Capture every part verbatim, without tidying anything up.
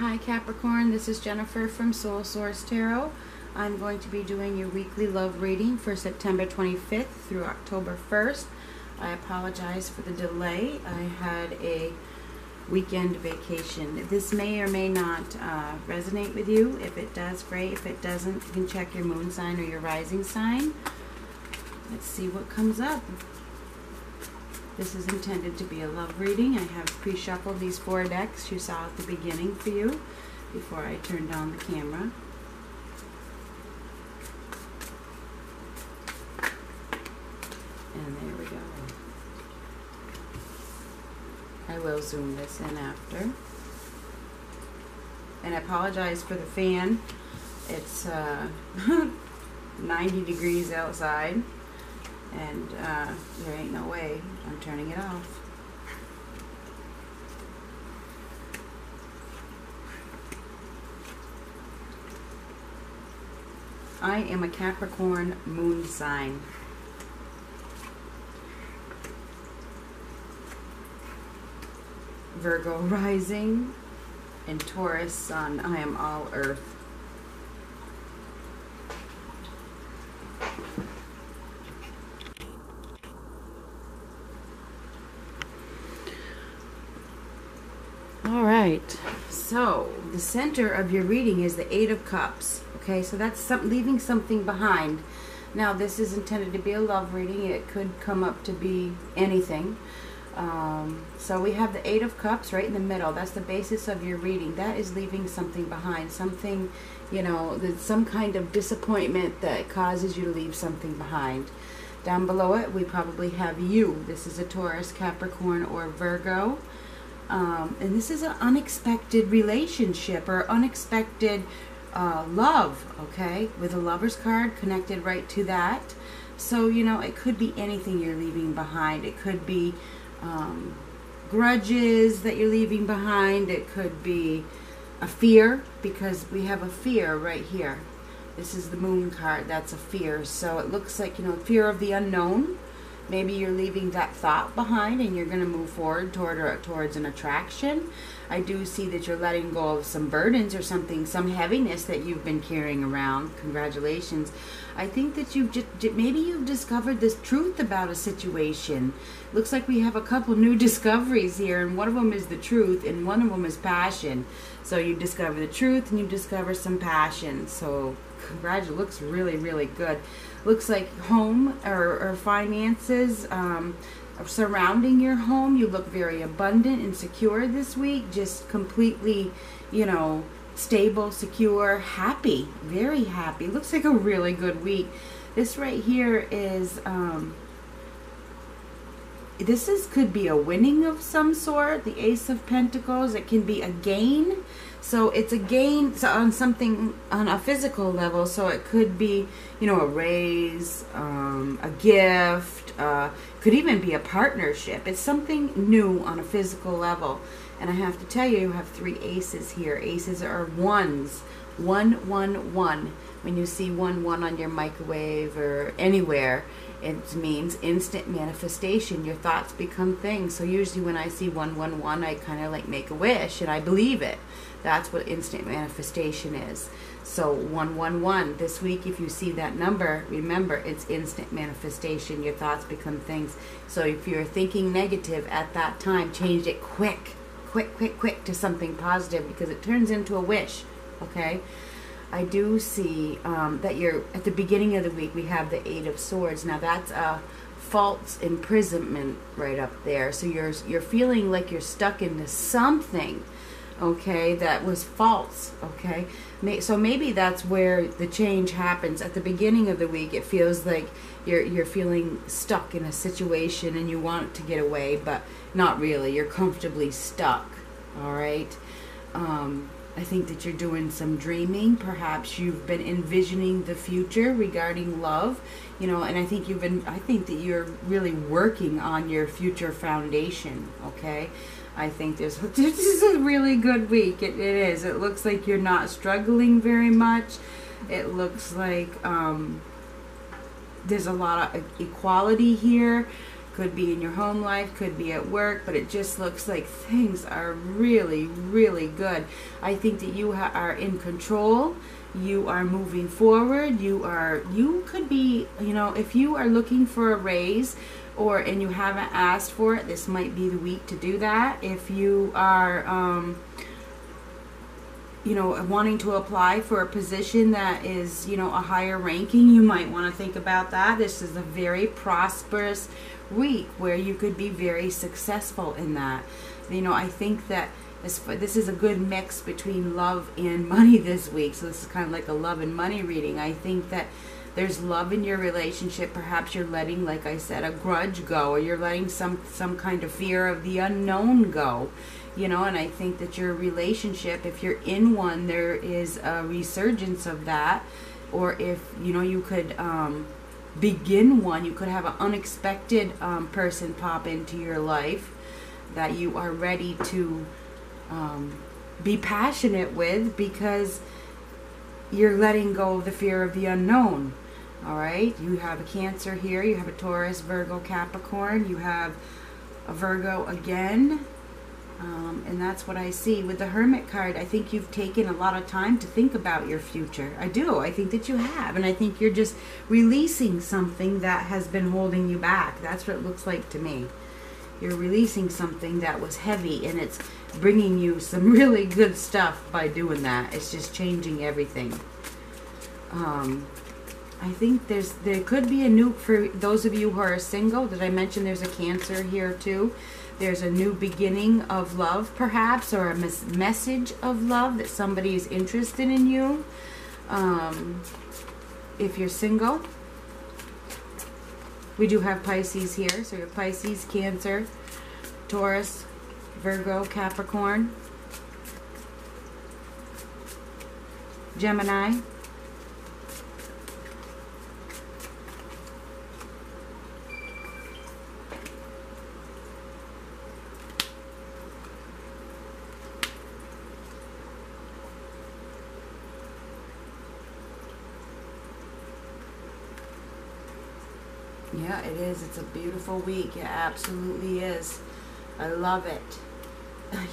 Hi Capricorn, this is Jennifer from Soul Source Tarot. I'm going to be doing your weekly love reading for September twenty-fifth through October first. I apologize for the delay. I had a weekend vacation. This may or may not uh, resonate with you. If it does, great. If it doesn't, you can check your moon sign or your rising sign. Let's see what comes up. This is intended to be a love reading. I have pre-shuffled these four decks you saw at the beginning for you before I turned on the camera. And there we go. I will zoom this in after. And I apologize for the fan. It's uh, ninety degrees outside. And uh, there ain't no way I'm turning it off. I am a Capricorn moon sign. Virgo rising and Taurus sun. I am all earth. Alright, so the center of your reading is the Eight of Cups. Okay, so that's some, leaving something behind. Now this is intended to be a love reading. It could come up to be anything. Um, so we have the Eight of Cups right in the middle. That's the basis of your reading. That is leaving something behind. Something, you know, some kind of disappointment that causes you to leave something behind. Down below it, we probably have you. This is a Taurus, Capricorn, or Virgo. Um, and this is an unexpected relationship or unexpected uh, love, okay? With a lover's card connected right to that. So, you know, it could be anything you're leaving behind. It could be um, grudges that you're leaving behind. It could be a fear, because we have a fear right here. This is the moon card. That's a fear. So it looks like, you know, fear of the unknown. Maybe you're leaving that thought behind and you're going to move forward toward or towards an attraction. I do see that you're letting go of some burdens or something, some heaviness that you've been carrying around. Congratulations. I think that you've just, maybe you've discovered this truth about a situation. Looks like we have a couple new discoveries here, and one of them is the truth and one of them is passion. So you discover the truth and you discover some passion. So congratulations. Looks really, really good. Looks like home or, or finances um, surrounding your home. You look very abundant and secure this week. Just completely, you know, stable, secure, happy. Very happy. Looks like a really good week. This right here is... Um, This is could be a winning of some sort. The Ace of Pentacles. It can be a gain. So it's a gain on something on a physical level. So it could be, you know, a raise, um, a gift. Uh, could even be a partnership. It's something new on a physical level. And I have to tell you, you have three aces here. Aces are ones. One, one, one. When you see one, one on your microwave or anywhere, it means instant manifestation. Your thoughts become things. So usually when I see one, one, one, I kind of like make a wish and I believe it. That's what instant manifestation is. So one, one, one. This week, if you see that number, remember it's instant manifestation. Your thoughts become things. So if you're thinking negative at that time, change it quick, quick, quick, quick to something positive, because it turns into a wish. Okay, I do see um, that you're at the beginning of the week. We have the Eight of Swords. Now that's a false imprisonment right up there. So you're you're feeling like you're stuck into something, okay, that was false. Okay, May, so maybe that's where the change happens at the beginning of the week. It feels like you're you're feeling stuck in a situation and you want to get away, but not really. You're comfortably stuck. All right. Um, I think that you're doing some dreaming. Perhaps you've been envisioning the future regarding love, you know, and I think you've been, I think that you're really working on your future foundation, okay? I think there's, this is a really good week. It, it is. It looks like you're not struggling very much. It looks like um, there's a lot of equality here. Could be in your home life, could be at work, but it just looks like things are really, really good. I think that you ha are in control. You are moving forward. You are, you could be, you know, if you are looking for a raise or, and you haven't asked for it, this might be the week to do that. If you are, um, you know, wanting to apply for a position that is, you know, a higher ranking, you might want to think about that. This is a very prosperous week where you could be very successful in that. You know, I think that this, this is a good mix between love and money this week. So this is kind of like a love and money reading. I think that there's love in your relationship. Perhaps you're letting, like I said, a grudge go, or you're letting some, some kind of fear of the unknown go. You know, and I think that your relationship, if you're in one, there is a resurgence of that. Or if, you know, you could um, begin one, you could have an unexpected um, person pop into your life that you are ready to um, be passionate with, because you're letting go of the fear of the unknown. All right? You have a Cancer here. You have a Taurus, Virgo, Capricorn. You have a Virgo again. Um, and that's what I see with the Hermit card. I think you've taken a lot of time to think about your future. I do. I think that you have. And I think you're just releasing something that has been holding you back. That's what it looks like to me. You're releasing something that was heavy, and it's bringing you some really good stuff by doing that. It's just changing everything. Um, I think there's there could be a new, for those of you who are single, did I mention there's a Cancer here too? There's a new beginning of love, perhaps, or a mes message of love that somebody is interested in you. Um, if you're single, we do have Pisces here. So your Pisces, Cancer, Taurus, Virgo, Capricorn, Gemini. Yeah, it is. It's a beautiful week. It absolutely is. I love it.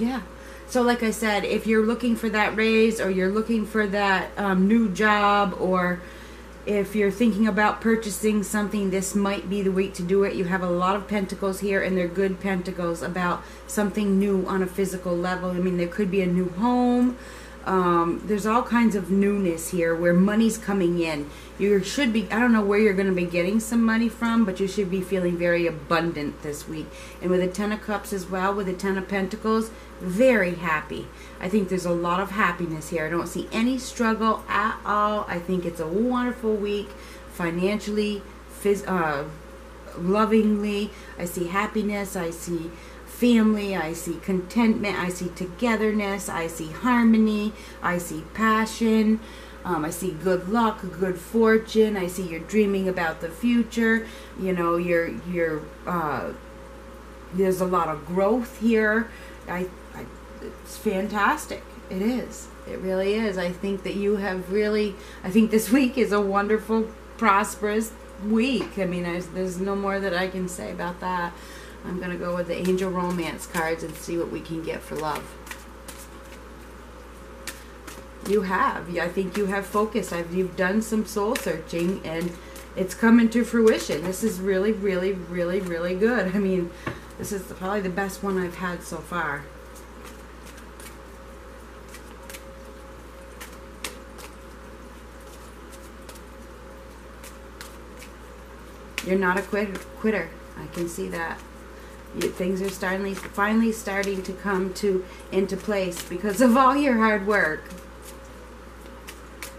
Yeah. So like I said, if you're looking for that raise, or you're looking for that um, new job, or if you're thinking about purchasing something, this might be the week to do it. You have a lot of pentacles here, and they're good pentacles about something new on a physical level. I mean, there could be a new home. Um, there's all kinds of newness here where money's coming in. You should be, I don't know where you're going to be getting some money from, but you should be feeling very abundant this week. And with the Ten of Cups as well, with the Ten of Pentacles, very happy. I think there's a lot of happiness here. I don't see any struggle at all. I think it's a wonderful week, financially, phys uh, lovingly. I see happiness. I see family, I see contentment, I see togetherness, I see harmony, I see passion, um, I see good luck, good fortune, I see you're dreaming about the future, you know, you're, you're, uh, there's a lot of growth here. I, I, it's fantastic. It is. It really is. I think that you have really, I think this week is a wonderful, prosperous week. I mean, I, there's no more that I can say about that. I'm going to go with the Angel Romance cards and see what we can get for love. You have. I think you have focused. I've, you've done some soul searching, and it's coming to fruition. This is really, really, really, really good. I mean, this is probably the best one I've had so far. You're not a quit quitter. I can see that. Things are starting, finally starting to come to into place because of all your hard work.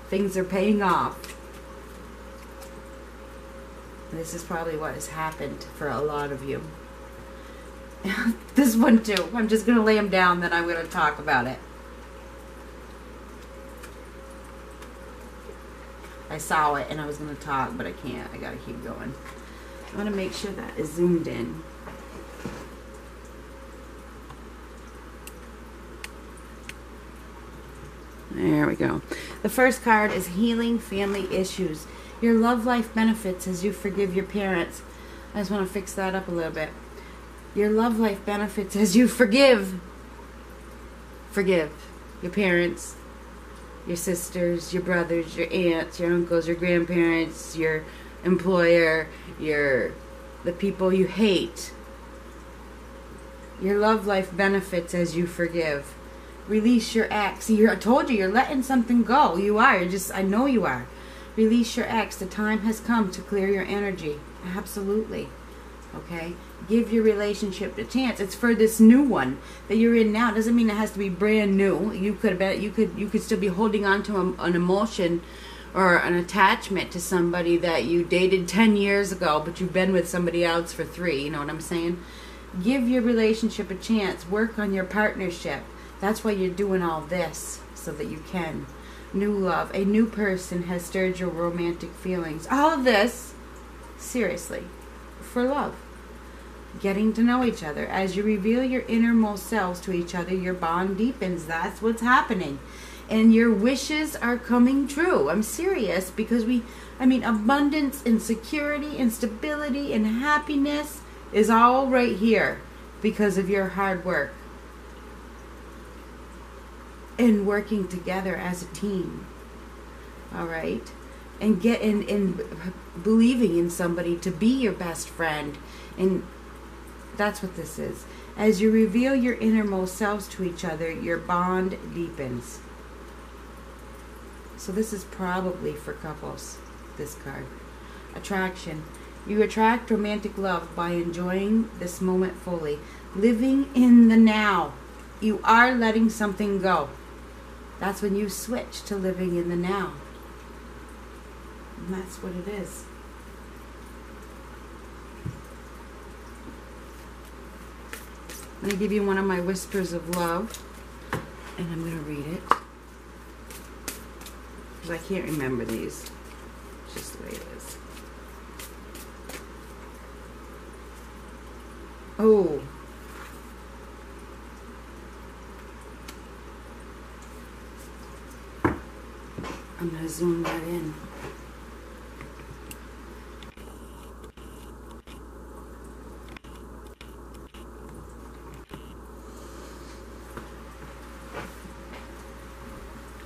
Things are paying off. This is probably what has happened for a lot of you. This one too. I'm just going to lay them down, then I'm going to talk about it. I saw it and I was going to talk, but I can't. I got to keep going. I want to make sure that is zoomed in. There we go. The first card is healing family issues. Your love life benefits as you forgive your parents. I just want to fix that up a little bit. Your love life benefits as you forgive. Forgive your parents, your sisters, your brothers, your aunts, your uncles, your grandparents, your employer, your the people you hate. Your love life benefits as you forgive. Release your ex. You're, I told you, you're letting something go. You are. You're just, I know you are. Release your ex. The time has come to clear your energy. Absolutely. Okay? Give your relationship a chance. It's for this new one that you're in now. It doesn't mean it has to be brand new. You could have been, you could you could still be holding on to a, an emotion or an attachment to somebody that you dated ten years ago, but you've been with somebody else for three. You know what I'm saying? Give your relationship a chance. Work on your partnership. That's why you're doing all this, so that you can. New love. A new person has stirred your romantic feelings. All of this, seriously, for love. Getting to know each other. As you reveal your innermost selves to each other, your bond deepens. That's what's happening. And your wishes are coming true. I'm serious, because we, I mean, abundance and security and stability and happiness is all right here because of your hard work. And working together as a team. All right? And get in, in believing in somebody to be your best friend. And that's what this is. As you reveal your innermost selves to each other, your bond deepens. So this is probably for couples, this card. Attraction. You attract romantic love by enjoying this moment fully. Living in the now. You are letting something go. That's when you switch to living in the now. And that's what it is. I'm going to give you one of my whispers of love, and I'm going to read it, because I can't remember these. It's just the way it is. Oh. I'm going to zoom that in.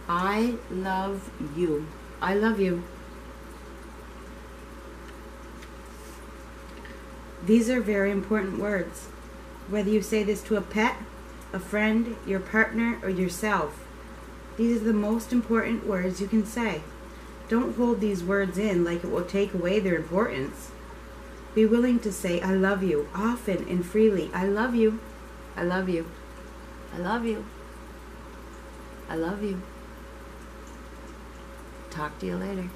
I love you. I love you. These are very important words. Whether you say this to a pet, a friend, your partner, or yourself, these are the most important words you can say. Don't hold these words in like it will take away their importance. Be willing to say, I love you, often and freely. I love you. I love you. I love you. I love you. Talk to you later.